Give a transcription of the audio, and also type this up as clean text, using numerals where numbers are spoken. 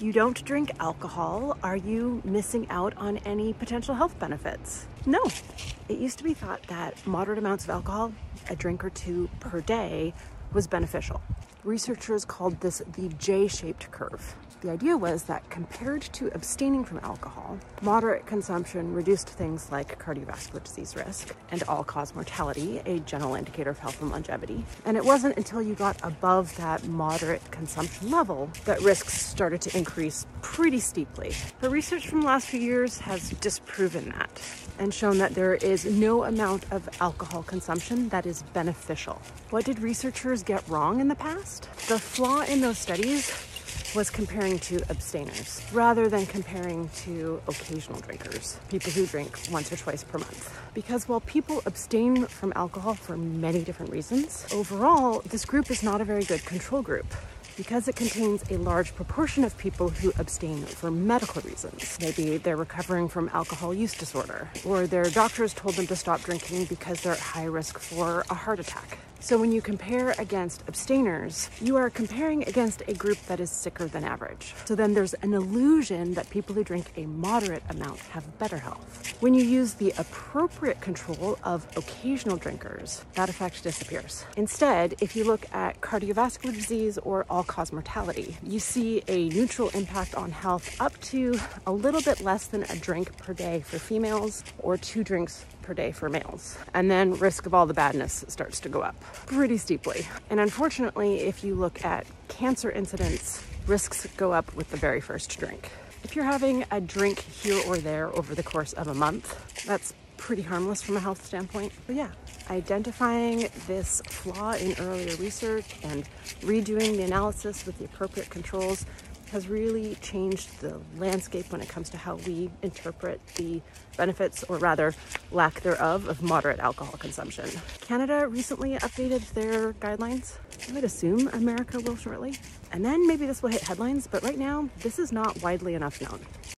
you don't drink alcohol, are you missing out on any potential health benefits? No. It used to be thought that moderate amounts of alcohol, a drink or two per day, was beneficial. Researchers called this the J-shaped curve. The idea was that compared to abstaining from alcohol, moderate consumption reduced things like cardiovascular disease risk and all-cause mortality, a general indicator of health and longevity. And it wasn't until you got above that moderate consumption level that risks started to increase pretty steeply. But research from the last few years has disproven that and shown that there is no amount of alcohol consumption that is beneficial. What did researchers get wrong in the past? The flaw in those studies was comparing to abstainers rather than comparing to occasional drinkers, people who drink once or twice per month. Because while people abstain from alcohol for many different reasons, overall, this group is not a very good control group because it contains a large proportion of people who abstain for medical reasons. Maybe they're recovering from alcohol use disorder, or their doctors told them to stop drinking because they're at high risk for a heart attack. So when you compare against abstainers, you are comparing against a group that is sicker than average. So then there's an illusion that people who drink a moderate amount have better health. When you use the appropriate control of occasional drinkers, that effect disappears. Instead, if you look at cardiovascular disease or all-cause mortality, you see a neutral impact on health up to a little bit less than a drink per day for females or 2 drinks per day for males. And then risk of all the badness starts to go up pretty steeply. And unfortunately, if you look at cancer incidence, risks go up with the very first drink. If you're having a drink here or there over the course of a month, that's pretty harmless from a health standpoint. But yeah, identifying this flaw in earlier research and redoing the analysis with the appropriate controls has really changed the landscape when it comes to how we interpret the benefits, or rather lack thereof, of moderate alcohol consumption. Canada recently updated their guidelines. I would assume America will shortly. And then maybe this will hit headlines, but right now, this is not widely enough known.